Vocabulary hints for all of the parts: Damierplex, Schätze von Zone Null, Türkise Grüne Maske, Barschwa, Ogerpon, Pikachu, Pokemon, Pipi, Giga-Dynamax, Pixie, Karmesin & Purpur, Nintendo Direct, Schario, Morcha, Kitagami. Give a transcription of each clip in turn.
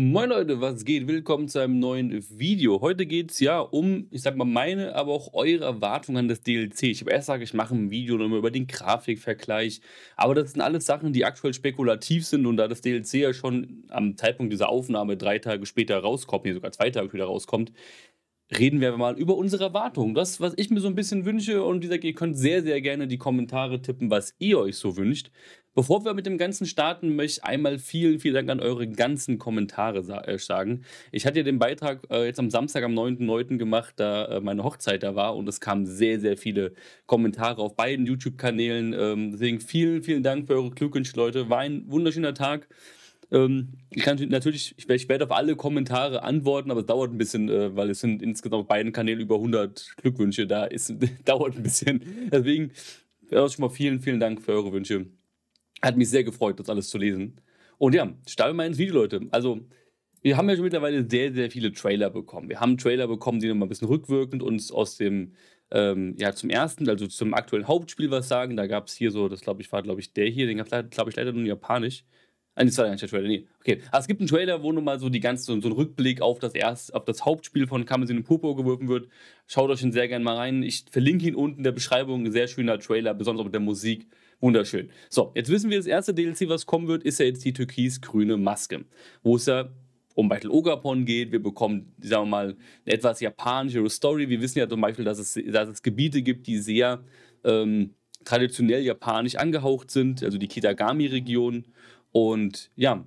Moin Leute, was geht? Willkommen zu einem neuen Video. Heute geht es ja um, ich sag mal, meine, aber auch eure Erwartungen an das DLC. Ich habe erst gesagt, ich mache ein Video nochmal über den Grafikvergleich, aber das sind alles Sachen, die aktuell spekulativ sind, und da das DLC ja schon am Zeitpunkt dieser Aufnahme 3 Tage später rauskommt, nee, sogar 2 Tage später rauskommt, reden wir mal über unsere Erwartungen, das, was ich mir so ein bisschen wünsche, und wie gesagt, ihr könnt sehr, sehr gerne die Kommentare tippen, was ihr euch so wünscht. Bevor wir mit dem Ganzen starten, möchte ich einmal vielen, vielen Dank an eure ganzen Kommentare sagen. Ich hatte ja den Beitrag jetzt am Samstag, am 9.9. gemacht, da meine Hochzeit da war, und es kamen sehr, sehr viele Kommentare auf beiden YouTube-Kanälen. Deswegen vielen, vielen Dank für eure Glückwünsche, Leute. War ein wunderschöner Tag. Ich kann natürlich, ich werde auf alle Kommentare antworten, aber es dauert ein bisschen, weil es sind insgesamt auf beiden Kanälen über 100 Glückwünsche. Da ist, dauert ein bisschen. Deswegen schon mal vielen, vielen Dank für eure Wünsche. Hat mich sehr gefreut, das alles zu lesen. Und ja, starten wir mal ins Video, Leute. Also, wir haben ja schon mittlerweile sehr, sehr viele Trailer bekommen. Wir haben Trailer bekommen, die nochmal ein bisschen rückwirkend uns aus dem, ja, zum ersten, also zum aktuellen Hauptspiel was sagen. Da gab es hier so, das glaube ich, war, glaube ich, der hier, den gab es, glaube ich, leider nur in Japanisch. Ah, das war gar nicht der Trailer, nee. Okay, aber es gibt einen Trailer, wo nochmal so die ganze, so ein Rückblick auf das Hauptspiel von Karmesin und Purpur geworfen wird. Schaut euch den sehr gerne mal rein. Ich verlinke ihn unten in der Beschreibung. Ein sehr schöner Trailer, besonders auch mit der Musik. Wunderschön. So, jetzt wissen wir, das erste DLC, was kommen wird, ist ja jetzt die türkis-grüne Maske, wo es ja um Battle Ogerpon geht. Wir bekommen, sagen wir mal, eine etwas japanischere Story. Wir wissen ja zum Beispiel, dass es Gebiete gibt, die sehr traditionell japanisch angehaucht sind, also die Kitagami-Region. Und ja,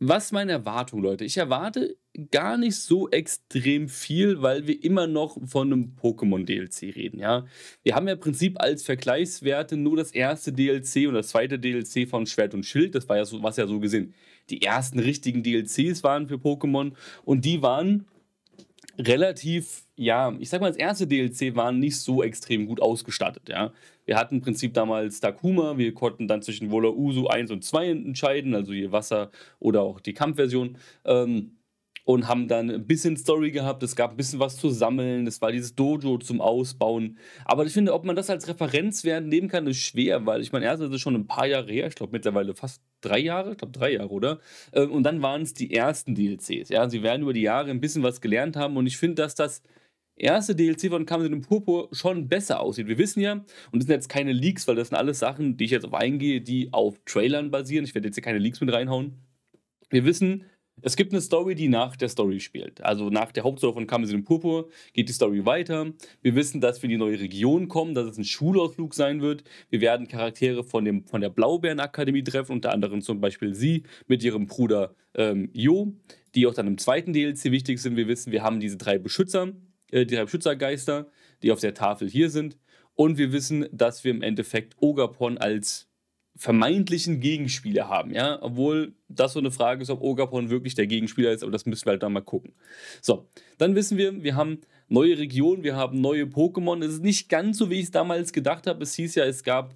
was ist meine Erwartung, Leute? Ich erwarte gar nicht so extrem viel, weil wir immer noch von einem Pokémon-DLC reden, ja. Wir haben ja im Prinzip als Vergleichswerte nur das erste DLC und das zweite DLC von Schwert und Schild. Das war ja so, was ja so gesehen die ersten richtigen DLCs waren für Pokémon, und die waren relativ, ja, ich sag mal, das erste DLC war nicht so extrem gut ausgestattet, ja. Wir hatten im Prinzip damals Takuma, wir konnten dann zwischen Wola-Usu 1 und 2 entscheiden, also hier Wasser oder auch die Kampfversion, und haben dann ein bisschen Story gehabt, es gab ein bisschen was zu sammeln, es war dieses Dojo zum Ausbauen. Aber ich finde, ob man das als Referenzwert nehmen kann, ist schwer, weil ich meine, erst ist es schon ein paar Jahre her, ich glaube mittlerweile fast 3 Jahre, ich glaube 3 Jahre, oder? Und dann waren es die ersten DLCs, ja, sie werden über die Jahre ein bisschen was gelernt haben, und ich finde, dass das erste DLC von Karmesin & Purpur schon besser aussieht. Wir wissen ja, und das sind jetzt keine Leaks, weil das sind alles Sachen, die ich jetzt auf eingehe, die auf Trailern basieren, ich werde jetzt hier keine Leaks mit reinhauen. Wir wissen, es gibt eine Story, die nach der Story spielt. Also nach der Hauptstory von Karmesin & Purpur geht die Story weiter. Wir wissen, dass wir in die neue Region kommen, dass es ein Schulausflug sein wird. Wir werden Charaktere von der Blaubeeren-Akademie treffen, unter anderem zum Beispiel sie mit ihrem Bruder Jo, die auch dann im zweiten DLC wichtig sind. Wir wissen, wir haben diese 3 Beschützergeister, die auf der Tafel hier sind. Und wir wissen, dass wir im Endeffekt Ogerpon als vermeintlichen Gegenspieler haben, ja, obwohl das so eine Frage ist, ob Ogerpon wirklich der Gegenspieler ist, aber das müssen wir halt dann mal gucken. So, dann wissen wir, wir haben neue Regionen, wir haben neue Pokémon, es ist nicht ganz so, wie ich es damals gedacht habe, es hieß ja, es gab,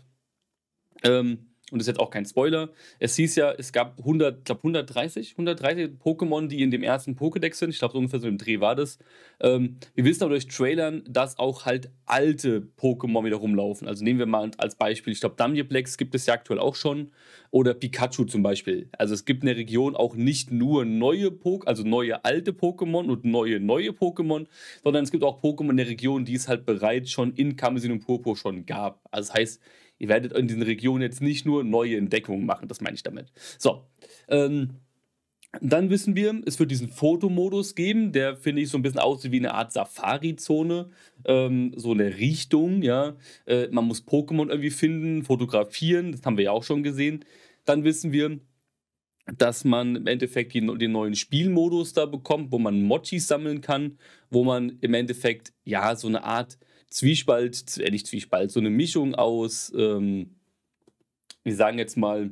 und das ist jetzt auch kein Spoiler, es hieß ja, es gab 130 Pokémon, die in dem ersten Pokédex sind, ich glaube, so ungefähr so im Dreh war das. Wir wissen aber durch Trailern, dass auch halt alte Pokémon wieder rumlaufen. Also nehmen wir mal als Beispiel, ich glaube, Damierplex gibt es ja aktuell auch schon, oder Pikachu zum Beispiel. Also es gibt in der Region auch nicht nur neue Pokémon, also neue alte Pokémon und neue Pokémon, sondern es gibt auch Pokémon in der Region, die es halt bereits schon in Karmesin & Purpur schon gab. Also das heißt, ihr werdet in diesen Regionen jetzt nicht nur neue Entdeckungen machen, das meine ich damit. So, dann wissen wir, es wird diesen Fotomodus geben, der, finde ich, so ein bisschen aussieht wie eine Art Safari-Zone, so eine Richtung, ja. Man muss Pokémon irgendwie finden, fotografieren, das haben wir ja auch schon gesehen. Dann wissen wir, dass man im Endeffekt den neuen Spielmodus da bekommt, wo man Mochis sammeln kann, wo man im Endeffekt, ja, so eine Art Zwiespalt, nicht Zwiespalt, so eine Mischung aus, wir sagen jetzt mal,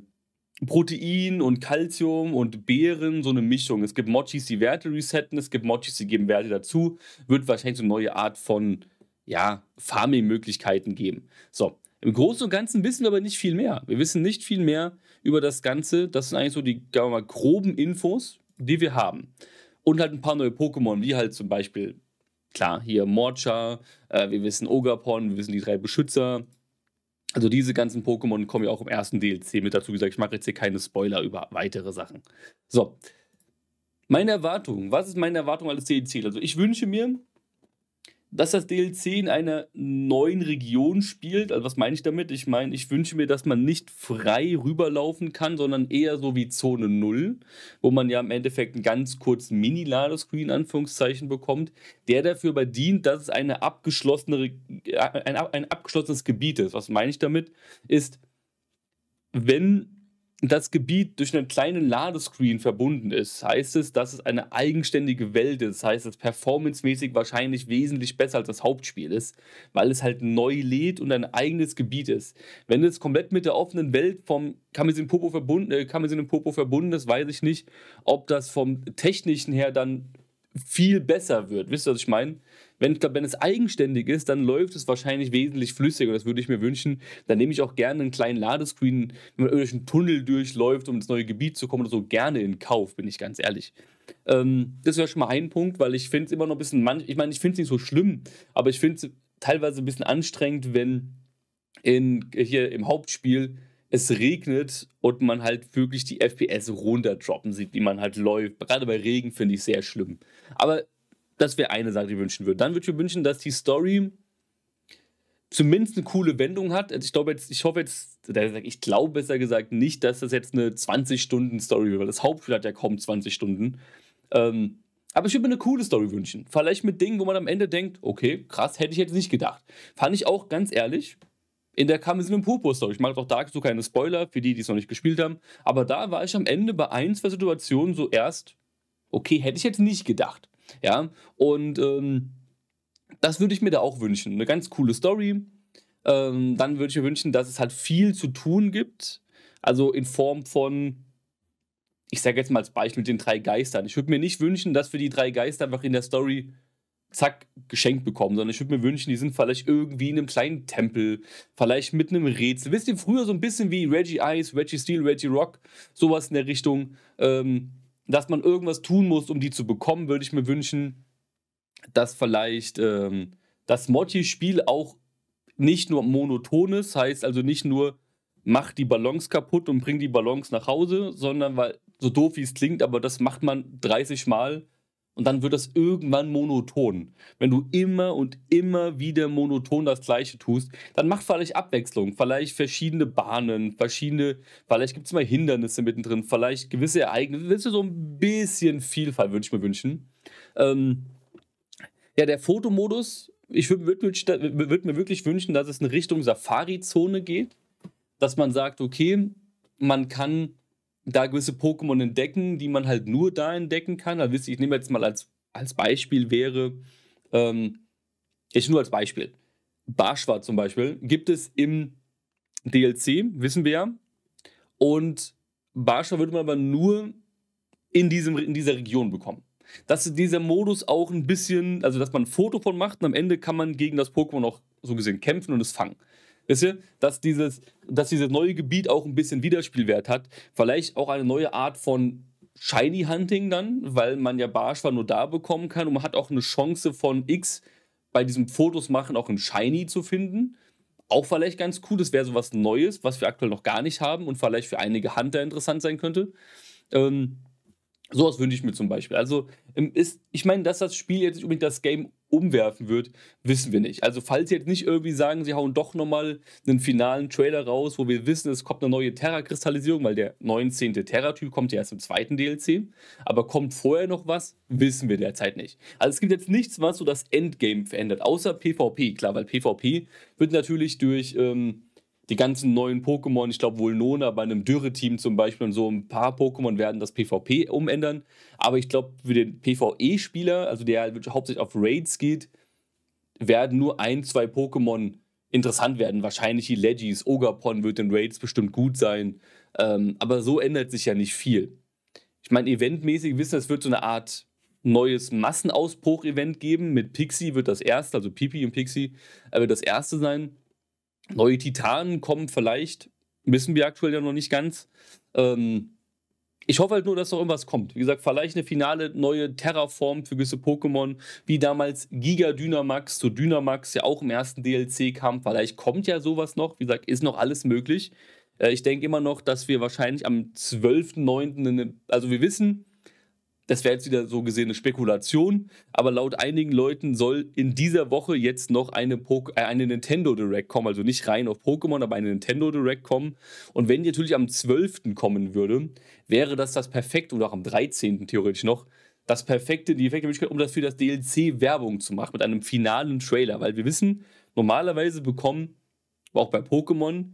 Protein und Kalzium und Beeren, so eine Mischung. Es gibt Mochis, die Werte resetten, es gibt Mochis, die geben Werte dazu. Wird wahrscheinlich so eine neue Art von, ja, Farming-Möglichkeiten geben. So, im Großen und Ganzen wissen wir aber nicht viel mehr. Wir wissen nicht viel mehr über das Ganze. Das sind eigentlich so die, sagen wir mal, groben Infos, die wir haben. Und halt ein paar neue Pokémon, wie halt zum Beispiel, klar, hier Morcha, wir wissen Ogerpon, wir wissen die 3 Beschützer. Also diese ganzen Pokémon kommen ja auch im ersten DLC mit dazu. Wie gesagt, ich mache jetzt hier keine Spoiler über weitere Sachen. So, Meine Erwartung. Was ist meine Erwartung als DLC? Also ich wünsche mir, dass das DLC in einer neuen Region spielt. Also was meine ich damit? Ich meine, ich wünsche mir, dass man nicht frei rüberlaufen kann, sondern eher so wie Zone 0, wo man ja im Endeffekt einen ganz kurzen Mini-Ladescreen, Anführungszeichen, bekommt, der dafür aber dient, dass es eine abgeschlossene, ein abgeschlossenes Gebiet ist. Was meine ich damit? Ist, wenn das Gebiet durch einen kleinen Ladescreen verbunden ist, heißt es, dass es eine eigenständige Welt ist. Das heißt, es performancemäßig wahrscheinlich wesentlich besser als das Hauptspiel ist, weil es halt neu lädt und ein eigenes Gebiet ist. Wenn es komplett mit der offenen Welt vom Karmesin Purpur verbunden ist, weiß ich nicht, ob das vom Technischen her dann viel besser wird. Wisst ihr, was ich meine? Wenn es eigenständig ist, dann läuft es wahrscheinlich wesentlich flüssiger. Und das würde ich mir wünschen. Dann nehme ich auch gerne einen kleinen Ladescreen, wenn man durch einen Tunnel durchläuft, um ins neue Gebiet zu kommen oder so, gerne in Kauf, bin ich ganz ehrlich. Das wäre schon mal ein Punkt, weil ich finde es immer noch ein bisschen, ich meine, ich finde es nicht so schlimm, aber ich finde es teilweise ein bisschen anstrengend, wenn hier im Hauptspiel es regnet und man halt wirklich die FPS runterdroppen sieht, wie man halt läuft. Gerade bei Regen finde ich sehr schlimm. Aber das wäre eine Sache, die ich wünschen würde. Dann würde ich mir wünschen, dass die Story zumindest eine coole Wendung hat. Also ich glaube besser gesagt nicht, dass das jetzt eine 20-Stunden-Story wird, weil das Hauptspiel hat ja kaum 20 Stunden. Aber ich würde mir eine coole Story wünschen. Vielleicht mit Dingen, wo man am Ende denkt, okay, krass, hätte ich jetzt nicht gedacht. Fand ich auch, ganz ehrlich, in der Karmesin und Purpur-Story. Ich mache doch dazu keine Spoiler, für die, die es noch nicht gespielt haben. Aber da war ich am Ende bei ein, zwei Situationen so erst, okay, hätte ich jetzt nicht gedacht. Ja, und das würde ich mir da auch wünschen. Eine ganz coole Story. Dann würde ich mir wünschen, dass es halt viel zu tun gibt. Also in Form von, ich sage jetzt mal als Beispiel mit den 3 Geistern. Ich würde mir nicht wünschen, dass wir die 3 Geister einfach in der Story zack geschenkt bekommen, sondern ich würde mir wünschen, die sind vielleicht irgendwie in einem kleinen Tempel, vielleicht mit einem Rätsel. Wisst ihr, früher so ein bisschen wie Reggie Ice, Reggie Steel, Reggie Rock, sowas in der Richtung. Dass man irgendwas tun muss, um die zu bekommen, würde ich mir wünschen, dass vielleicht das Motti-Spiel auch nicht nur monoton ist, heißt also nicht nur, mach die Ballons kaputt und bring die Ballons nach Hause, sondern, weil so doof wie es klingt, aber das macht man 30 Mal und dann wird das irgendwann monoton. Wenn du immer und immer wieder monoton das Gleiche tust, dann macht vielleicht Abwechslung, vielleicht verschiedene Bahnen, vielleicht gibt es mal Hindernisse mittendrin, vielleicht gewisse Ereignisse, das ist so ein bisschen Vielfalt, würde ich mir wünschen. Ja, der Fotomodus, ich würde mir wirklich wünschen, dass es in Richtung Safari-Zone geht, dass man sagt, okay, man kann da gewisse Pokémon entdecken, die man halt nur da entdecken kann. Also ich nehme jetzt mal als Beispiel wäre, Barschwa zum Beispiel, gibt es im DLC, wissen wir ja. Und Barschwa würde man aber nur in dieser Region bekommen. Dass dieser Modus auch ein bisschen, also dass man ein Foto von macht und am Ende kann man gegen das Pokémon auch so gesehen kämpfen und es fangen. Wisst ihr, dass dieses neue Gebiet auch ein bisschen Widerspielwert hat. Vielleicht auch eine neue Art von Shiny Hunting dann, weil man ja Barschwa nur da bekommen kann und man hat auch eine Chance von X bei diesem Fotos machen auch ein Shiny zu finden. Auch vielleicht ganz cool, das wäre so was Neues, was wir aktuell noch gar nicht haben und vielleicht für einige Hunter interessant sein könnte. Sowas wünsche ich mir zum Beispiel. Also, ich meine, dass das Spiel jetzt nicht unbedingt das Game umwerfen wird, wissen wir nicht. Also, falls sie jetzt nicht irgendwie sagen, sie hauen doch nochmal einen finalen Trailer raus, wo wir wissen, es kommt eine neue Terra-Kristallisierung, weil der 19. Terra-Typ kommt ja erst im 2. DLC. Aber kommt vorher noch was, wissen wir derzeit nicht. Also, es gibt jetzt nichts, was so das Endgame verändert, außer PvP. Klar, weil PvP wird natürlich durch die ganzen neuen Pokémon, ich glaube wohl Nona bei einem Dürre-Team zum Beispiel und so, ein paar Pokémon werden das PvP umändern. Aber ich glaube, für den PvE-Spieler, also der halt hauptsächlich auf Raids geht, werden nur 1, 2 Pokémon interessant werden. Wahrscheinlich die Legis, Ogerpon wird in Raids bestimmt gut sein. Aber so ändert sich ja nicht viel. Ich meine, eventmäßig wissen, es wird so eine Art neues Massenausbruch-Event geben. Mit Pixie wird das erste, also Pipi und Pixie, wird das erste sein. Neue Titanen kommen vielleicht, wissen wir aktuell ja noch nicht ganz. Ich hoffe halt nur, dass noch irgendwas kommt. Wie gesagt, vielleicht eine finale neue Terraform für gewisse Pokémon, wie damals Giga-Dynamax zu Dynamax ja auch im ersten DLC kam. Vielleicht kommt ja sowas noch, wie gesagt, ist noch alles möglich. Ich denke immer noch, dass wir wahrscheinlich am 12.09., also wir wissen, Das wäre jetzt wieder so gesehen eine Spekulation, aber laut einigen Leuten soll in dieser Woche jetzt noch eine Nintendo Direct kommen, also nicht rein auf Pokémon, aber eine Nintendo Direct kommen. Und wenn die natürlich am 12. kommen würde, wäre das perfekte, oder auch am 13. theoretisch noch, die perfekte Möglichkeit, um das für das DLC Werbung zu machen, mit einem finalen Trailer. Weil wir wissen, normalerweise bekommen, auch bei Pokémon,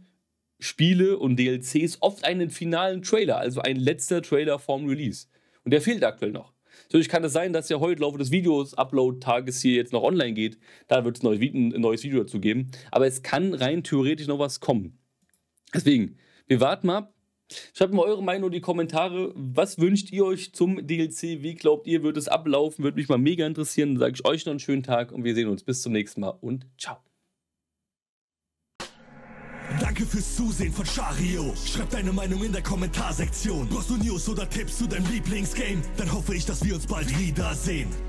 Spiele und DLCs oft einen finalen Trailer, also ein letzter Trailer vorm Release. Und der fehlt aktuell noch. Natürlich kann es sein, dass ja heute im Laufe des Videos, Upload-Tages hier jetzt noch online geht. Da wird es ein neues Video dazu geben. Aber es kann rein theoretisch noch was kommen. Deswegen, wir warten mal ab. Schreibt mal eure Meinung in die Kommentare. Was wünscht ihr euch zum DLC? Wie glaubt ihr, wird es ablaufen? Würde mich mal mega interessieren. Dann sage ich euch noch einen schönen Tag und wir sehen uns. Bis zum nächsten Mal und ciao. Danke fürs Zusehen von Schario. Schreib deine Meinung in der Kommentarsektion. Brauchst du News oder Tipps zu deinem Lieblingsgame? Dann hoffe ich, dass wir uns bald wiedersehen.